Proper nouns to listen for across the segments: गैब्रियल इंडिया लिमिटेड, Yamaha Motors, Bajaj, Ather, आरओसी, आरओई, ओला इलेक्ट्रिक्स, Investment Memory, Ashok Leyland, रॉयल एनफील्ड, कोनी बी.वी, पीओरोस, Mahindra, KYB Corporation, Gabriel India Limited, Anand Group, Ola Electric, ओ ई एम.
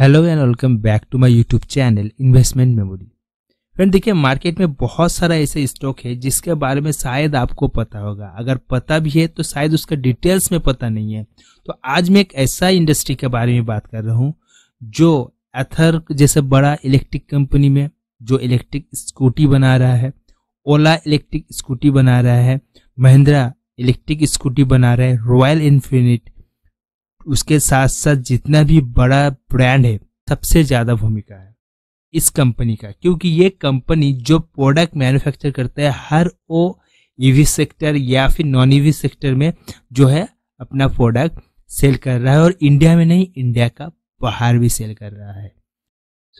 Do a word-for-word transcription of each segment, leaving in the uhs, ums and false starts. Hello and welcome back to my YouTube channel investment memory. Friend देखिए, market में बहुत सारा ऐसे स्टॉक है जिसके बारे में शायद आपको पता होगा, अगर पता भी है तो शायद उसका डिटेल्स में पता नहीं है। तो आज मैं एक ऐसा इंडस्ट्री के बारे में बात कर रहा हूँ जो एथर जैसे बड़ा इलेक्ट्रिक कंपनी में जो इलेक्ट्रिक स्कूटी बना रहा है, ओला इलेक्ट्रिक स्कूटी बना रहा है, महिंद्रा इलेक्ट्रिक स्कूटी बना रहा है, रॉयल एनफील्ड, उसके साथ साथ जितना भी बड़ा ब्रांड है सबसे ज्यादा भूमिका है इस कंपनी का, क्योंकि ये कंपनी जो प्रोडक्ट मैन्युफैक्चर करता है हर वो ईवी सेक्टर या फिर नॉन ईवी सेक्टर में जो है अपना प्रोडक्ट सेल कर रहा है, और इंडिया में नहीं इंडिया का बाहर भी सेल कर रहा है।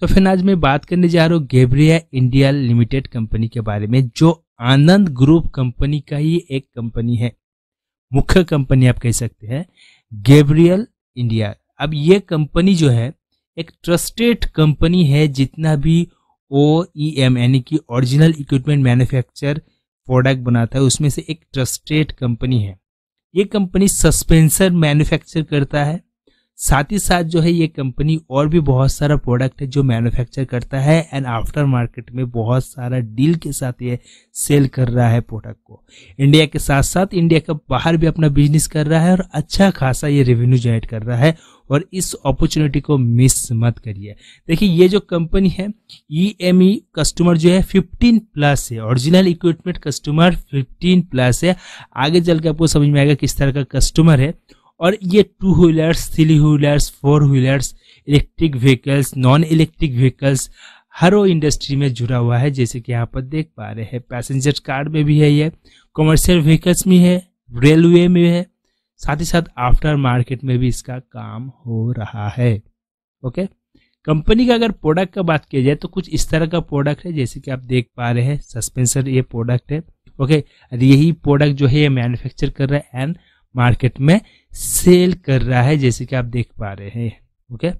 सो फिर आज मैं बात करने जा रहा हूँ गैब्रियल इंडिया लिमिटेड कंपनी के बारे में, जो आनंद ग्रुप कंपनी का ही एक कंपनी है, मुख्य कंपनी आप कह सकते हैं गैब्रियल इंडिया। अब ये कंपनी जो है एक ट्रस्टेड कंपनी है, जितना भी ओ ई एम यानी कि ओरिजिनल इक्विपमेंट मैन्युफैक्चर प्रोडक्ट बनाता है उसमें से एक ट्रस्टेड कंपनी है। ये कंपनी सस्पेंसर मैन्युफैक्चर करता है, साथ ही साथ जो है ये कंपनी और भी बहुत सारा प्रोडक्ट है जो मैन्युफैक्चर करता है एंड आफ्टर मार्केट में बहुत सारा डील के साथ ये सेल कर रहा है प्रोडक्ट को, इंडिया के साथ साथ इंडिया का बाहर भी अपना बिजनेस कर रहा है और अच्छा खासा ये रेवेन्यू जनरेट कर रहा है। और इस अपॉर्चुनिटी को मिस मत करिए। देखिए ये जो कंपनी है ई एम ई कस्टमर जो है फिफ्टीन प्लस है, original equipment customer fifteen plus है। आगे चल के आपको समझ में आएगा किस तरह का कस्टमर है, और ये two wheelers, three wheelers, four wheelers, electric vehicles, non electric vehicles, हर वो इंडस्ट्री में जुड़ा हुआ है, जैसे कि यहाँ पर देख पा रहे हैं। पैसेंजर कार में भी है, ये कमर्शियल व्हीकल्स में है, रेलवे में है, साथ ही साथ आफ्टर मार्केट में भी इसका काम हो रहा है। ओके, कंपनी का अगर प्रोडक्ट का बात किया जाए तो कुछ इस तरह का प्रोडक्ट है, जैसे कि आप देख पा रहे हैं सस्पेंसर ये प्रोडक्ट है। ओके, यही प्रोडक्ट जो है ये मैन्युफैक्चर कर रहा है एंड मार्केट में सेल कर रहा है, जैसे कि आप देख पा रहे हैं। ओके,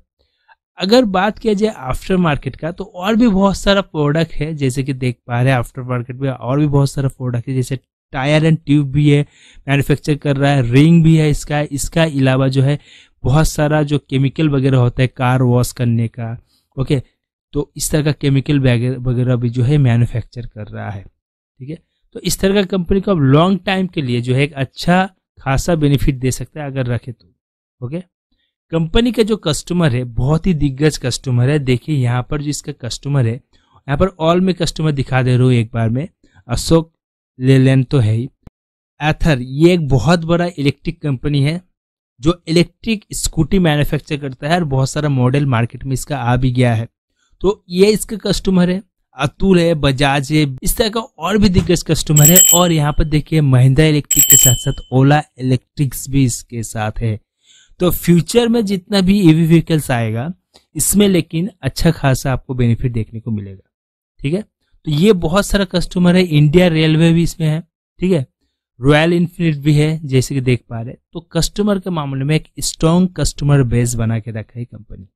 अगर बात किया जाए आफ्टर मार्केट का तो और भी बहुत सारा प्रोडक्ट है, जैसे कि देख पा रहे हैं आफ्टर मार्केट में और भी बहुत सारा प्रोडक्ट है, जैसे टायर एंड ट्यूब भी है मैन्युफैक्चर कर रहा है, रिंग भी है इसका। इसका अलावा जो है बहुत सारा जो केमिकल वगैरह होता है कार वॉश करने का, ओके, तो इस तरह का केमिकल वगैरह भी जो है मैन्युफैक्चर कर रहा है। ठीक है, तो इस तरह का कंपनी को आप लॉन्ग टाइम के लिए जो है एक अच्छा खासा बेनिफिट दे सकता है अगर रखे तो। ओके, कंपनी का जो कस्टमर है बहुत ही दिग्गज कस्टमर है। देखिए यहाँ पर जो इसका कस्टमर है, यहाँ पर ऑल में कस्टमर दिखा दे रहा हूँ एक बार में। अशोक लेलैंड तो है ही, एथर ये एक बहुत बड़ा इलेक्ट्रिक कंपनी है जो इलेक्ट्रिक स्कूटी मैन्युफैक्चर करता है और बहुत सारा मॉडल मार्केट में इसका आ भी गया है, तो ये इसका कस्टमर है। अतुल है, बजाज है, इस तरह का और भी दिग्गज कस्टमर है। और यहाँ पर देखिए महिंद्रा इलेक्ट्रिक के साथ साथ ओला इलेक्ट्रिक्स भी इसके साथ है। तो फ्यूचर में जितना भी ईवी व्हीकल्स आएगा इसमें लेकिन अच्छा खासा आपको बेनिफिट देखने को मिलेगा। ठीक है, तो ये बहुत सारा कस्टमर है। इंडिया रेलवे भी इसमें है, ठीक है, रॉयल एनफील्ड भी है, जैसे कि देख पा रहे। तो कस्टमर के मामले में एक स्ट्रॉन्ग कस्टमर बेस बना के रखा है कंपनी।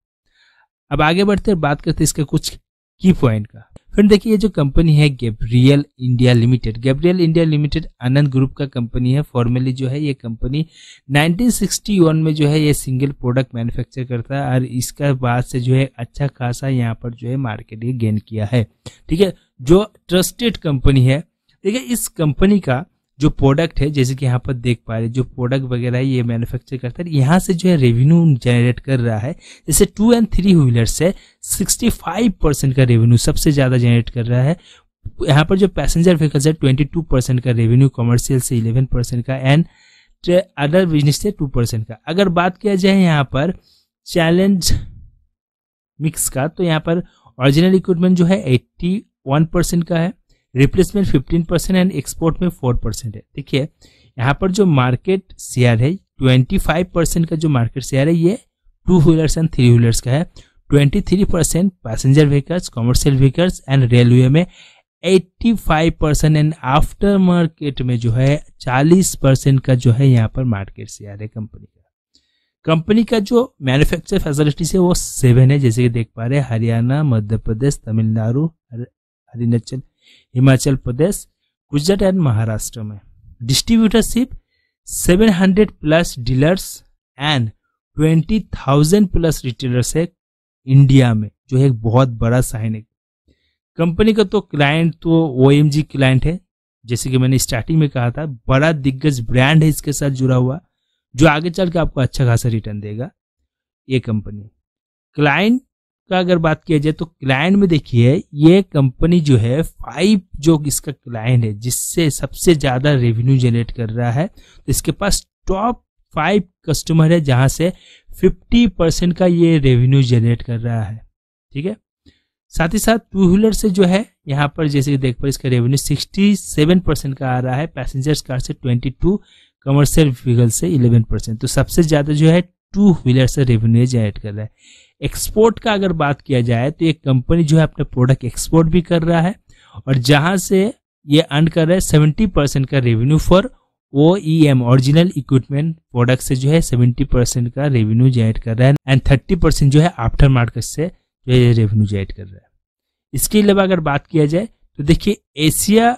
अब आगे बढ़ते हैं, बात करते हैं इसके कुछ की पॉइंट का। फिर देखिए ये जो कंपनी है गैब्रियल इंडिया लिमिटेड, गैब्रियल इंडिया लिमिटेड Anand group का कंपनी है। फॉर्मली जो है ये कंपनी नाइनटीन सिक्सटी वन में जो है ये सिंगल प्रोडक्ट मैन्युफैक्चर करता है, और इसका बाद से जो है अच्छा खासा यहाँ पर जो है मार्केट गेन किया है। ठीक है, जो ट्रस्टेड कंपनी है। देखिए इस कंपनी का जो प्रोडक्ट है, जैसे कि यहाँ पर देख पा रहे, जो प्रोडक्ट वगैरह ये मैन्युफैक्चर करता है, यहाँ से जो है रेवेन्यू जनरेट कर रहा है। जैसे टू एंड थ्री व्हीलर से सिक्सटी फाइव परसेंट का रेवेन्यू सबसे ज्यादा जनरेट कर रहा है। यहाँ पर जो पैसेंजर व्हीकल्स है ट्वेंटी टू परसेंट का रेवेन्यू, कमर्शियल से इलेवन परसेंट का एंड अदर बिजनेस से टू परसेंट का। अगर बात किया जाए यहाँ पर चैलेंज मिक्स का, तो यहाँ पर ओरिजिनल इक्विपमेंट जो है एट्टी वन परसेंट का है, replacement fifteen percent and export में फोर परसेंट है। देखिए यहाँ पर जो मार्केट शेयर है ट्वेंटी फाइव परसेंट का जो मार्केट शेयर है ये two wheelers and three wheelers का है, twenty three percent passenger vehicles, commercial vehicles and railway में eighty five percent and after market में जो है फोर्टी परसेंट का जो है यहाँ पर मार्केट शेयर है कंपनी का। कंपनी का जो मैन्युफैक्चर फैसिलिटीज है वो सेवन है, जैसे कि देख पा रहे हैं हरियाणा, मध्य प्रदेश, तमिलनाडु, अरुणाचल, हिमाचल प्रदेश, गुजरात एंड महाराष्ट्र में। Distributorship seven hundred plus dealers and twenty thousand plus retailers है इंडिया में, जो है एक बहुत बड़ा साइन है। कंपनी का तो क्लाइंट तो ओएमजी क्लाइंट है, जैसे कि मैंने स्टार्टिंग में कहा था, बड़ा दिग्गज ब्रांड है इसके साथ जुड़ा हुआ, जो आगे चल के आपको अच्छा खासा रिटर्न देगा ये कंपनी। क्लाइंट का अगर बात किया जाए तो क्लाइंट में देखिए ये कंपनी जो है फाइव जो इसका क्लाइंट है जिससे सबसे ज्यादा रेवेन्यू जनरेट कर रहा है, तो इसके पास टॉप फाइव कस्टमर है जहां से फिफ्टी परसेंट का ये रेवेन्यू जनरेट कर रहा है, ठीक है। साथ ही साथ टू व्हीलर से जो है यहाँ पर जैसे देख पर इसका रेवेन्यू सड़सठ परसेंट का आ रहा है, पैसेंजर्स कार से बाईस, कमर्शियल व्हीकल से ग्यारह परसेंट, तो सबसे ज्यादा जो है टू व्हीलर से रेवेन्यू जनरेट कर रहा है। एक्सपोर्ट का अगर बात किया जाए तो ये कंपनी जो है अपने प्रोडक्ट एक्सपोर्ट भी कर रहा है और जहां से ये अर्न कर रहा है सेवेंटी परसेंट का revenue for ओ ई एम original equipment product से जो है सेवेंटी परसेंट का रेवेन्यू जनरेट कर रहा है एंड थर्टी परसेंट जो है आफ्टर मार्केट से ये रेवेन्यू जनरेट कर रहा है। इसके अलावा अगर बात किया जाए तो देखिए एशिया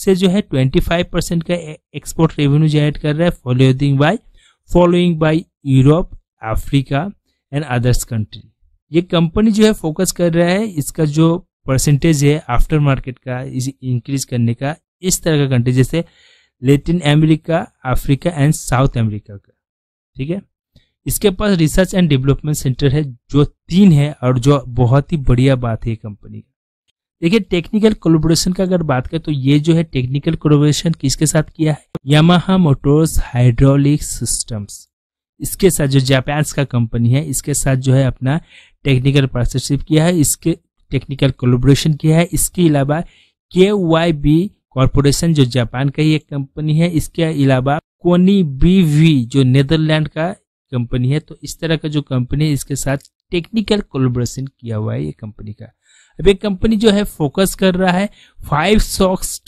से जो है पच्चीस परसेंट का एक्सपोर्ट रेवेन्यू जनरेट कर रहा है, following by following by Europe, Africa and others country. ये कंपनी जो है फोकस कर रहा है, इसका जो परसेंटेज है आफ्टर मार्केट का इसे इंक्रीज करने का, इस तरह का कंट्री जैसे Latin America, Africa and South America का, ठीक है। इसके पास रिसर्च एंड डेवलपमेंट सेंटर है जो तीन है और जो बहुत ही बढ़िया बात है ये कंपनी का। देखिए टेक्निकल कोलैबोरेशन का अगर बात करें तो ये जो है टेक्निकल कोलैबोरेशन किसके साथ किया है, यामाहा मोटर्स हाइड्रोलिक सिस्टम्स, इसके साथ जो जापान का कंपनी है, इसके साथ जो है अपना टेक्निकल पार्टनरशिप किया है, इसके टेक्निकल कोलैबोरेशन किया है। इसके अलावा के वाई बी कॉरपोरेशन जो जापान का ही एक कंपनी है, इसके अलावा कोनी बी.वी जो नेदरलैंड का कंपनी है, तो इस तरह का जो कंपनी है इसके साथ टेक्निकल कोलैबोरेशन किया हुआ है ये कंपनी का। अब ये कंपनी जो है फोकस कर रहा है five socks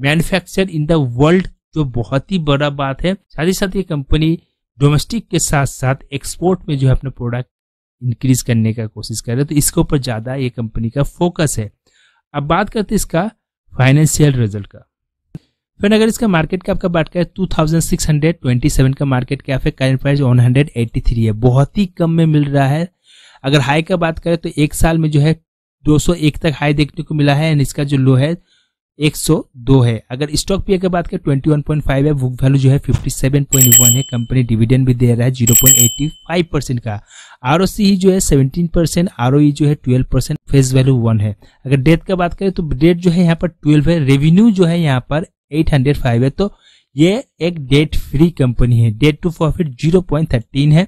manufacture in the world, जो बहुत ही बड़ा बात है। साथ ही साथ ये कंपनी डोमेस्टिक के साथ साथ एक्सपोर्ट में जो है अपना प्रोडक्ट इंक्रीज करने का कोशिश कर रहे है, तो इसके ऊपर ज्यादा ये कंपनी का फोकस है। अब बात करते हैं इसका फाइनेंशियल रिजल्ट का। फिर अगर इसका मार्केट कैप का बात करें two thousand six hundred twenty seven का मार्केट कैप है, current price one hundred eighty three है, बहुत ही कम में मिल रहा है। अगर हाई का बात करें तो एक साल में जो है दो सौ एक तक हाई देखने को मिला है एंड इसका जो लो है एक सौ दो है। अगर स्टॉक पी की बात करें इक्कीस पॉइंट फाइव है, बुक वैल्यू जो है सत्तावन पॉइंट वन है, कंपनी डिविडेंड भी दे रहा है zero point eight five percent का, आरओसी ही जो है सत्रह परसेंट, आरओई जो है twelve percent, face value one है। अगर डेट का बात करें तो डेट जो है यहाँ पर ट्वेल्व है, रेवेन्यू जो है यहाँ पर आठ सौ पाँच है, तो ये एक डेट फ्री कंपनी है, debt to profit zero point thirteen है।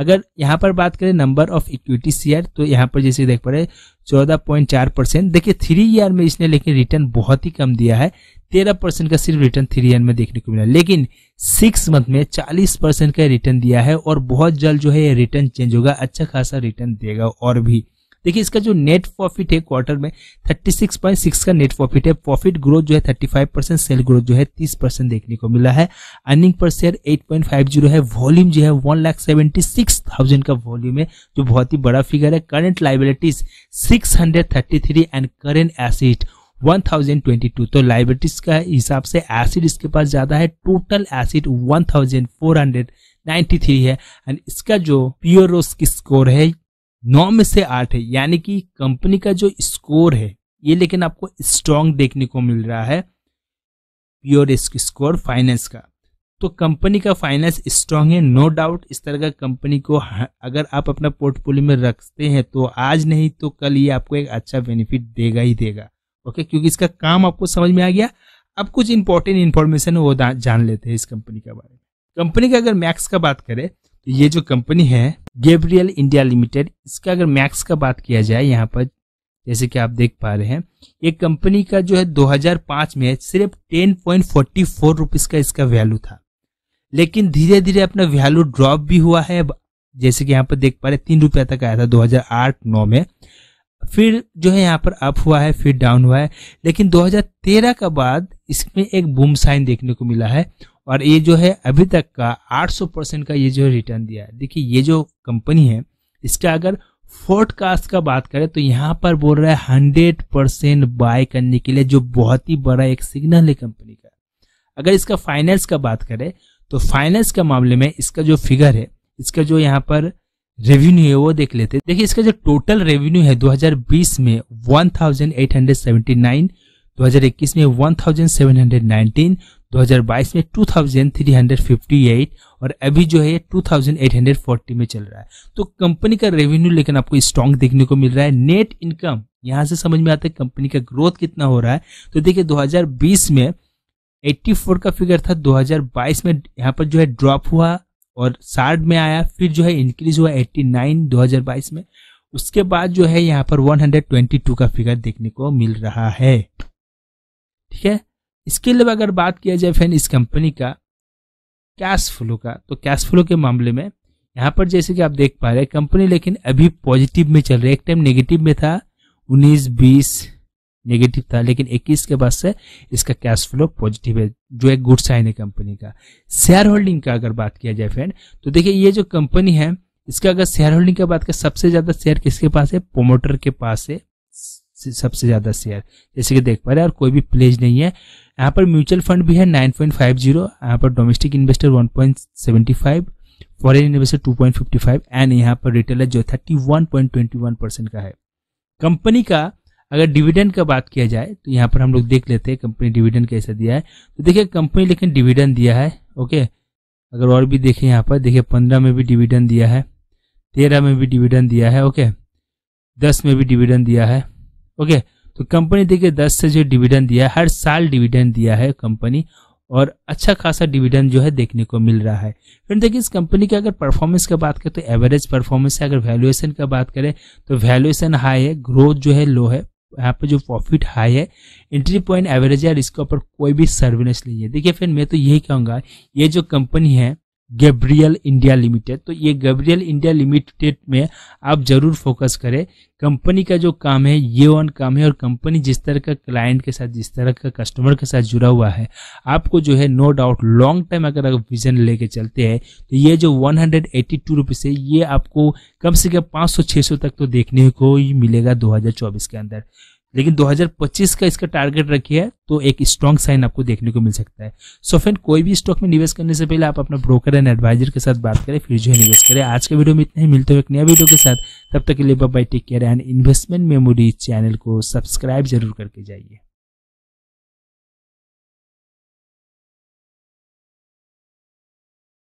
अगर यहाँ पर बात करें नंबर ऑफ इक्विटी शेयर तो यहाँ पर जैसे देख पा रहे चौदह पॉइंट चार परसेंट। देखिए थ्री ईयर में इसने लेकिन रिटर्न बहुत ही कम दिया है, तेरह परसेंट का सिर्फ रिटर्न थ्री ईयर में देखने को मिला, लेकिन सिक्स मंथ में चालीस परसेंट का रिटर्न दिया है और बहुत जल्द जो है ये रिटर्न चेंज होगा, अच्छा खासा रिटर्न देगा। और भी देखिए इसका जो नेट प्रॉफिट है क्वार्टर में छत्तीस पॉइंट छह का नेट प्रॉफिट है, प्रॉफिट ग्रोथ जो है पैंतीस परसेंट, सेल ग्रोथ जो है तीस परसेंट देखने को मिला है। अर्निंग पर शेयर आठ पॉइंट पाँच जीरो है, वॉल्यूम जो है एक लाख छिहत्तर हज़ार का वॉल्यूम है, जो बहुत ही बड़ा फिगर है। करंट लायबिलिटीज छह सौ तैंतीस एंड करंट एसेट एक हज़ार बाईस, तो लायबिलिटीज का हिसाब से एसेट इसके पास ज्यादा है, टोटल एसेट एक हज़ार चार सौ तिरानवे है एंड इसका जो पीओरोस की स्कोर है नौ में से आठ है, यानी कि कंपनी का जो स्कोर है ये लेकिन आपको स्ट्रॉन्ग देखने को मिल रहा है प्योर रिस्क स्कोर फाइनेंस का, तो कंपनी का फाइनेंस स्ट्रॉन्ग है नो डाउट। इस तरह का कंपनी को अगर आप अपना पोर्टफोलियो में रखते हैं तो आज नहीं तो कल ये आपको एक अच्छा बेनिफिट देगा ही देगा, ओके, क्योंकि इसका काम आपको समझ में आ गया। अब कुछ इंपॉर्टेंट इन्फॉर्मेशन वो जान लेते हैं इस कंपनी के बारे में। कंपनी का अगर मैक्स का बात करें तो ये जो कंपनी है गैब्रियल इंडिया लिमिटेड, इसका अगर मैक्स का बात किया जाए यहाँ पर जैसे कि आप देख पा रहे हैं ये कंपनी का जो है दो हज़ार पाँच में सिर्फ ten point forty four rupees का इसका वैल्यू था, लेकिन धीरे धीरे अपना वैल्यू ड्रॉप भी हुआ है, जैसे कि यहाँ पर देख पा रहे तीन रुपया तक आया था दो हज़ार आठ नौ में, फिर जो है यहाँ पर अप हुआ है फिर डाउन हुआ है, लेकिन दो हज़ार तेरह का बाद इसमें एक बूम साइन देखने को मिला है और ये जो है अभी तक का आठ सौ परसेंट का ये जो रिटर्न दिया है। देखिए ये जो कंपनी है इसका अगर फोरकास्ट का बात करें तो यहाँ पर बोल रहा है हंड्रेड परसेंट बाय करने के लिए, जो बहुत ही बड़ा एक सिग्नल है कंपनी का। अगर इसका फाइनेंस का बात करें तो फाइनेंस के मामले में इसका जो फिगर है, इसका जो यहाँ पर रेवेन्यू है वो देख लेते हैं। देखिए इसका जो टोटल रेवेन्यू है दो हज़ार बीस में अठारह सौ उन्यासी, दो हज़ार इक्कीस में सत्रह सौ उन्नीस, दो हज़ार बाईस में तेईस सौ अट्ठावन और अभी जो है अट्ठाईस सौ चालीस में चल रहा है। तो कंपनी का रेवेन्यू लेकिन आपको स्ट्रांग देखने को मिल रहा है। नेट इनकम यहाँ से समझ में आता है कंपनी का ग्रोथ कितना हो रहा है। तो देखिए दो हज़ार बीस में चौरासी का फिगर था, दो हज़ार बाईस में यहाँ पर जो है ड्रॉप हुआ और साठ में आया, फिर जो है इंक्रीज हुआ नवासी दो हज़ार बाईस में, उसके बाद जो है यहाँ पर एक सौ बाईस का फिगर देखने को मिल रहा है। ठीक है, इसके अलावा अगर बात किया जाए फ्रेंड इस कंपनी का कैश फ्लो का, तो कैश फ्लो के मामले में यहाँ पर जैसे कि आप देख पा रहे हैं कंपनी लेकिन अभी पॉजिटिव में चल रही है। एक टाइम नेगेटिव में था, उन्नीस बीस नेगेटिव था, लेकिन इक्कीस के बाद से इसका कैश फ्लो पॉजिटिव है, जो एक गुड साइन है कंपनी का। शेयर होल्डिंग का अगर बात किया जाए फ्रेंड, तो देखिए ये जो कंपनी है इसका अगर शेयर होल्डिंग की बात करें, सबसे ज्यादा शेयर किसके पास है? प्रोमोटर के पास है सबसे ज्यादा शेयर, जैसे कि देख पा रहे हैं। और कोई भी प्लेज नहीं है। यहाँ पर म्यूचुअल फंड भी है नाइन पॉइंट फाइव जीरो, यहाँ पर domestic investor one point seven five, foreign investor two point five five and यहाँ पर रिटेलर जो thirty one point twenty one percent का है। कंपनी का अगर डिविडेंड का बात किया जाए तो यहाँ पर हम लोग देख लेते हैं कंपनी डिविडेंड कैसे दिया है। तो देखिए कंपनी लेकिन डिविडेंड दिया है, ओके। अगर और भी देखें यहाँ पर, देखिए पंद्रह में भी डिविडेंड दिया है, तेरह में भी डिविडेंड दिया है, ओके, दस में भी डिविडेंड दिया है, ओके। तो कंपनी देखिए दस से जो डिविडेंड दिया है, हर साल डिविडेंड दिया है कंपनी और अच्छा खासा डिविडेंड जो है देखने को मिल रहा है। फिर देखिए इस कंपनी के अगर परफॉर्मेंस का बात करें तो एवरेज परफॉर्मेंस है। अगर वैल्यूएशन का बात करें तो वैल्यूएशन हाई है, ग्रोथ जो है लो है, यहाँ पे जो प्रॉफिट हाई है, एंट्री पॉइंट एवरेज है, इसके ऊपर कोई भी सर्विलेंस नहीं है। देखिए फिर मैं तो यही कहूंगा ये जो कंपनी है गैब्रियल इंडिया लिमिटेड, तो ये गैब्रियल इंडिया लिमिटेड में आप जरूर फोकस करें। कंपनी का जो काम है ये ऑन काम है और कंपनी जिस तरह का क्लाइंट के साथ, जिस तरह का कस्टमर के साथ जुड़ा हुआ है, आपको जो है नो डाउट लॉन्ग टाइम अगर आप विजन लेके चलते हैं तो ये जो one hundred eighty two rupees है ये आपको कम से कम पाँच सौ छः सौ तक तो देखने को ही मिलेगा दो हजार चौबीस के अंदर। लेकिन दो हज़ार पच्चीस का इसका टारगेट रखिए तो एक स्ट्रॉन्ग साइन आपको देखने को मिल सकता है। सो फ्रेंड कोई भी स्टॉक में निवेश करने से पहले आप अपना ब्रोकर एंड एडवाइजर के साथ बात करें, फिर जो है निवेश करें। आज के वीडियो में इतना ही, मिलते हुए एक नया वीडियो के साथ, तब तक के लिए bye bye, take care and investment memory channel को सब्सक्राइब जरूर करके जाइए।